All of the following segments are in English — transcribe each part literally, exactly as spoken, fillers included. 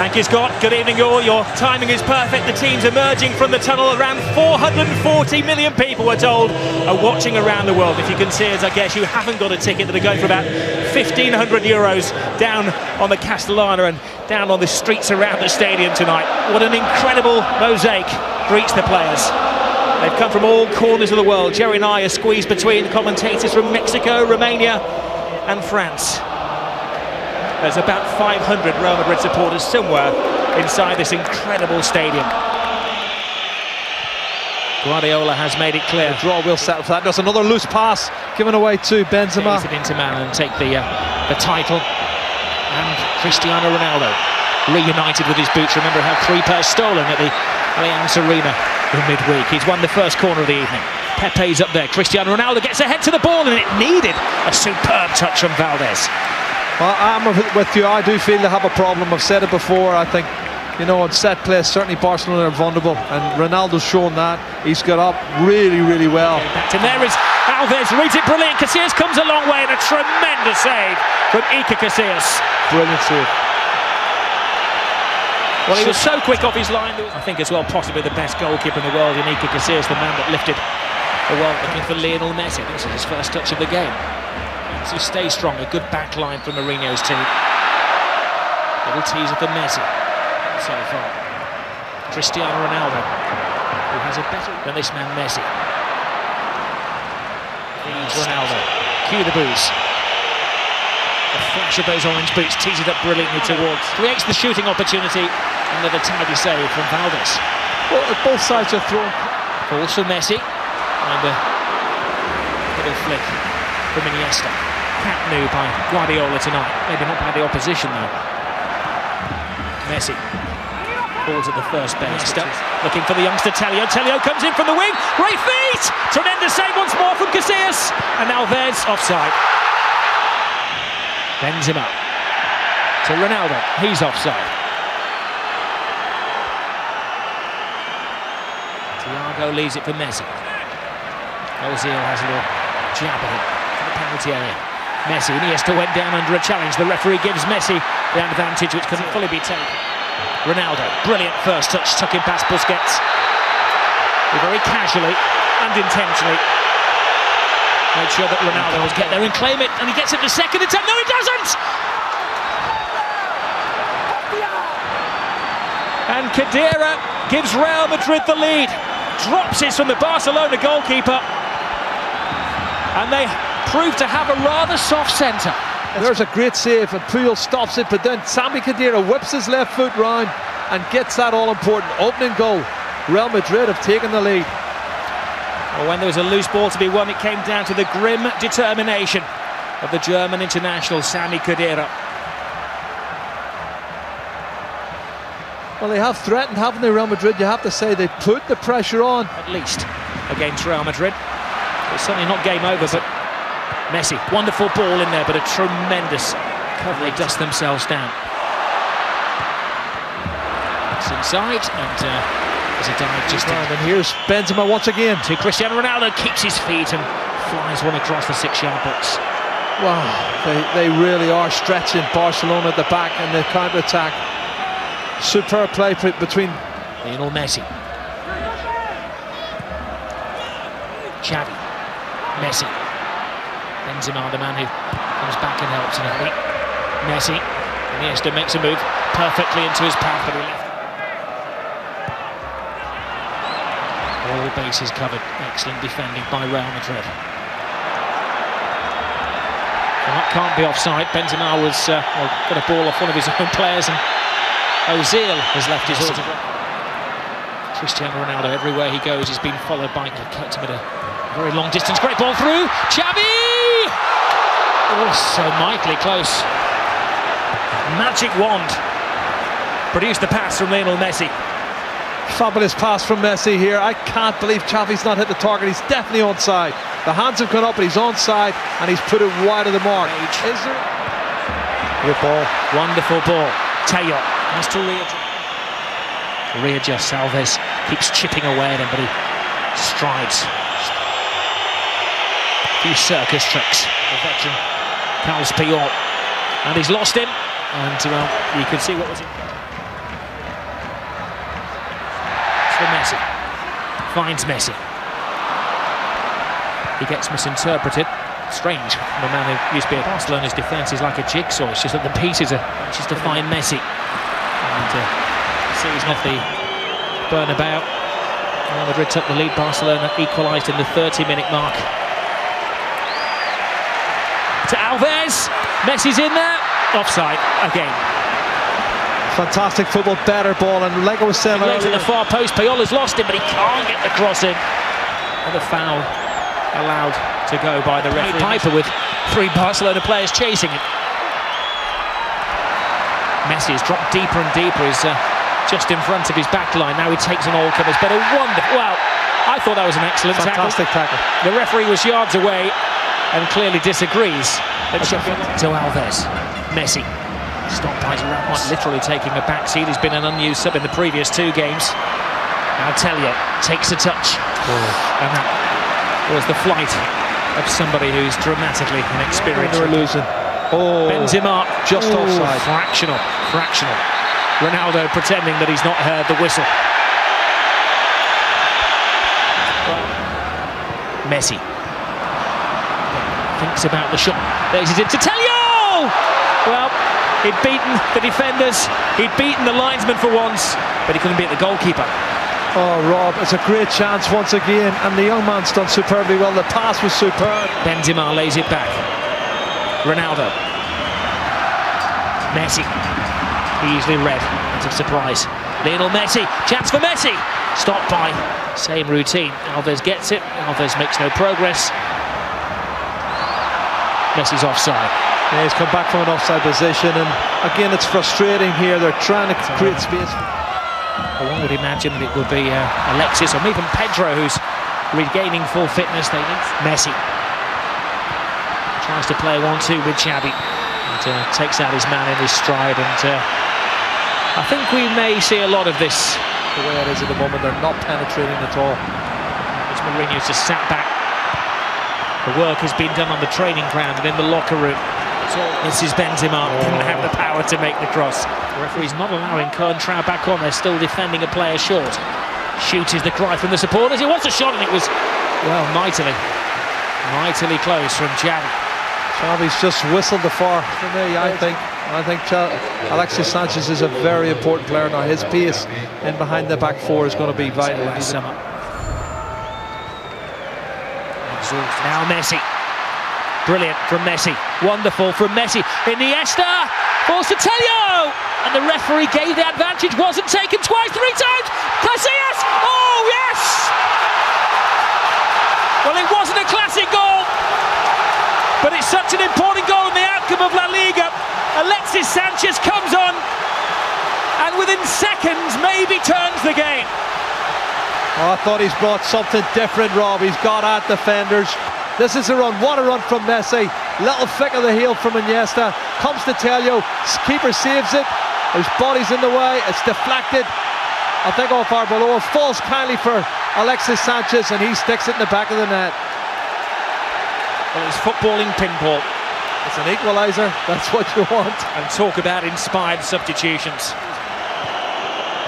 Thank you, Scott. Good evening, all. Your timing is perfect. The team's emerging from the tunnel. Around four hundred forty million people, we're told, are watching around the world. If you can see us, I guess you haven't got a ticket. That'll go for about fifteen hundred euros down on the Castellana and down on the streets around the stadium tonight. What an incredible mosaic greets the players. They've come from all corners of the world. Jerry and I are squeezed between commentators from Mexico, Romania and France. There's about five hundred Real Madrid supporters somewhere inside this incredible stadium. Guardiola has made it clear. The draw will settle for that. That's another loose pass given away to Benzema. He's an interman and take the, uh, the title. And Cristiano Ronaldo reunited with his boots. Remember, how three pairs stolen at the Allianz Arena in midweek. He's won the first corner of the evening. Pepe's up there. Cristiano Ronaldo gets ahead to the ball, and it needed a superb touch from Valdés. Well, I'm with you. I do feel they have a problem. I've said it before. I think, you know, on set play, certainly Barcelona are vulnerable, and Ronaldo's shown that. He's got up really, really well. And there is Alves, reads it brilliant. Casillas comes a long way, and a tremendous save from Iker Casillas. Brilliant save. Well, he was so quick off his line. I think as well possibly the best goalkeeper in the world in Iker Casillas, the man that lifted the world, looking for Lionel Messi. This is his first touch of the game. So stay strong, a good back line from Mourinho's team. Little teaser for Messi so far. Cristiano Ronaldo, who has a better than this man Messi. Here's Ronaldo. Cue the booze. The flash of those orange boots teases up brilliantly towards. Creates the shooting opportunity. Another tidy save from Valdés. Well, both sides are thrown. Balls for Messi. And a little flick from Iniesta. Camp Nou by Guardiola tonight. Maybe not by the opposition, though. Messi balls at the first base. Looking for the youngster Tellio. Tellio comes in from the wing. Great feet! Tremendous save once more from Casillas. And Alves offside. Benzema to Ronaldo. He's offside. Thiago leaves it for Messi. Ozil has a little jab at him. Penalty area. Messi, Iniesta went down under a challenge. The referee gives Messi the advantage, which couldn't fully be taken. Ronaldo, brilliant first touch, tucking past Busquets. He very casually and intentionally made sure that Ronaldo will get there and claim it, and he gets it the second attempt. No, he doesn't! And Khedira gives Real Madrid the lead. Drops it from the Barcelona goalkeeper. And they proved to have a rather soft centre. There's a great save, and Puyol stops it, but then Sami Khedira whips his left foot round and gets that all-important opening goal. Real Madrid have taken the lead. Well, when there was a loose ball to be won, it came down to the grim determination of the German international Sami Khedira. Well, they have threatened, haven't they, Real Madrid? You have to say they put the pressure on. At least against Real Madrid. It's certainly not game over, but Messi, wonderful ball in there, but a tremendous cover. They dust themselves down. It's inside, and uh, there's a dive just in. And here's Benzema once again. To Cristiano Ronaldo, keeps his feet and flies one across the six-yard box. Wow, they, they really are stretching Barcelona at the back and the counter-attack. Superb play between Lionel Messi. Xavi, Messi. Benzema, the man who comes back and helps tonight. Messi, Iniesta makes a move perfectly into his path, but he left. All bases covered. Excellent defending by Real Madrid. Well, that can't be offside. Benzema was uh, well, got a ball off one of his own players, and Ozil has left his autograph. Cristiano Ronaldo, everywhere he goes, he's been followed by Coutinho. Very long distance. Great ball through. Xavi. Oh, so mightily close. Magic wand. Produced the pass from Lionel Messi. Fabulous pass from Messi here. I can't believe Xavi's not hit the target. He's definitely onside. The hands have gone up, but he's onside, and he's put it wide of the mark. Is there? Good ball. Wonderful ball. Tellio has to readjust. Readjust. Alves keeps chipping away at him, but he strides. Few circus tricks. The veteran Carlos Pior, and he's lost him, and well, you can see what was in. for Messi. Finds Messi. He gets misinterpreted. Strange from a man who used to be at Barcelona's defence. Is like a jigsaw. It's just that the pieces are just to find Messi. And uh, sees off the Bernabeu. Real Madrid took the lead. Barcelona equalised in the thirty minute mark. To Alves. Messi's in there. Offside again. Fantastic football, better ball, and Lego was saying legs at the far post. Puyol has lost him, but he can't get the cross in. And a foul allowed to go by the referee. Piper with three Barcelona players chasing him. Messi has dropped deeper and deeper. He's uh, just in front of his back line. Now he takes on all comers, but a wonderful... Well, I thought that was an excellent Fantastic tackle. Fantastic tackle. The referee was yards away and clearly disagrees. To Alves. Messi. Stopped by Ramos, literally taking a back seat. He's been an unused sub in the previous two games. Now Tellio takes a touch. Oh. And that was the flight of somebody who's dramatically inexperienced. They're losing. Oh. Benzema just oh. offside. Fractional, fractional. Ronaldo pretending that he's not heard the whistle. Messi thinks about the shot. There's it to Tellio! Well, he'd beaten the defenders, he'd beaten the linesman for once, but he couldn't beat the goalkeeper. Oh, Rob, it's a great chance once again, and the young man's done superbly well. The pass was superb. Benzema lays it back. Ronaldo. Messi. Easily read. It's a surprise. Lionel Messi. Chance for Messi. Stopped by. Same routine. Alves gets it. Alves makes no progress. Messi's offside. Yeah, he's come back from an offside position, and again it's frustrating here. They're trying to create space. Well, one would imagine that it would be uh, Alexis or even Pedro who's regaining full fitness. They need Messi. Tries to play one two with Xavi. And, uh, takes out his man in his stride, and uh, I think we may see a lot of this. The way it is at the moment, they're not penetrating at all. It's Mourinho's just sat back. The work has been done on the training ground and in the locker room. This is Benzema, didn't have the power to make the cross. The referee's not allowing Coentrao back on, they're still defending a player short. Shoot is the cry from the supporters, it was a shot and it was, well, mightily, mightily close from Xavi. Xavi's just whistled the far for me, I think. I think Alexis Sanchez is a very important player now. His pace in behind the back four is going to be vital. Now Messi. Brilliant from Messi, wonderful from Messi, Iniesta, falls to Tellio, and the referee gave the advantage, wasn't taken twice, three times, Casillas, oh yes! Well, it wasn't a classic goal, but it's such an important goal in the outcome of La Liga. Alexis Sanchez comes on, and within seconds, maybe turns the game. Oh, I thought he's brought something different, Rob, he's got at defenders. This is a run, what a run from Messi. Little flick of the heel from Iniesta. Comes to Tellio, keeper saves it. His body's in the way, it's deflected. I think off Arbeloa, falls kindly for Alexis Sanchez, and he sticks it in the back of the net. Well, it's footballing pinball. It's an equaliser, that's what you want. And talk about inspired substitutions.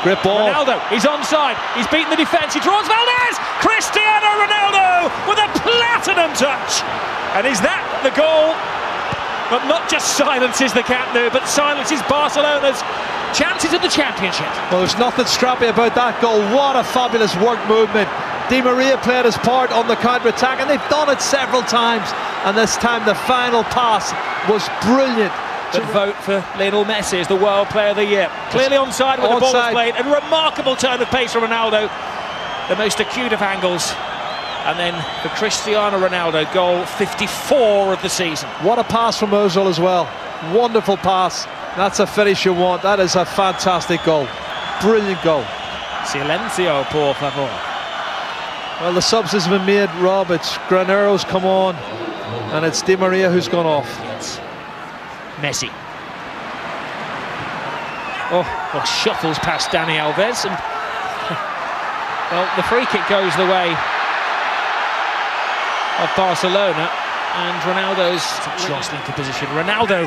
Great ball. Ronaldo, he's onside, he's beaten the defence, he draws Valdés! Cristiano Ronaldo with a platinum touch! And is that the goal? But not just silences the Camp Nou, but silences Barcelona's chances of the championship. Well, there's nothing scrappy about that goal. What a fabulous work movement. Di Maria played his part on the counter-attack, and they've done it several times. And this time the final pass was brilliant. But vote for Lionel Messi as the World Player of the Year. Clearly onside when the ball was played, and remarkable turn of pace from Ronaldo, the most acute of angles. And then the Cristiano Ronaldo goal, fifty-four of the season. What a pass from Ozil as well. Wonderful pass. That's a finish you want. That is a fantastic goal. Brilliant goal. Silencio, por favor. Well, the subs has been made, Rob. It's Granero's come on, and it's Di Maria who's gone off. Yes. Messi. Oh, well, shuffles past Dani Alves, and well, the free kick goes the way of Barcelona, and Ronaldo's just into position. Ronaldo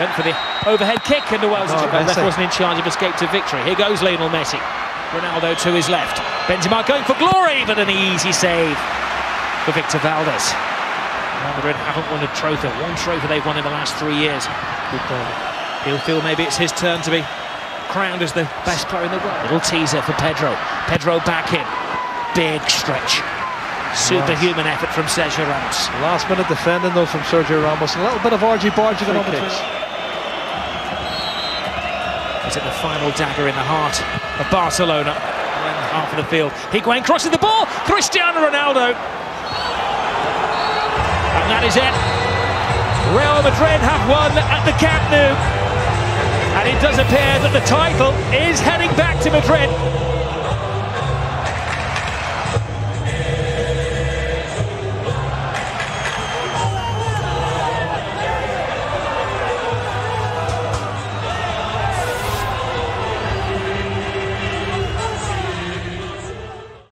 went for the overhead kick, and the Welsh oh, wasn't in charge of escape to victory. Here goes Lionel Messi. Ronaldo to his left. Benzema going for glory, but an easy save for Victor Valdés. Real Madrid haven't won a trophy. One trophy they've won in the last three years. Good goal. He'll feel maybe it's his turn to be crowned as the best player in the world. Little teaser for Pedro. Pedro back in. Big stretch. Superhuman nice. Effort from Sergio Ramos. Last minute defending though from Sergio Ramos. A little bit of argy-bargy going on between. Is it the final dagger in the heart of Barcelona? Half of the field. Higuain crosses the ball. Cristiano Ronaldo. And that is it. Real Madrid have won at the Camp Nou. And it does appear that the title is heading back to Madrid.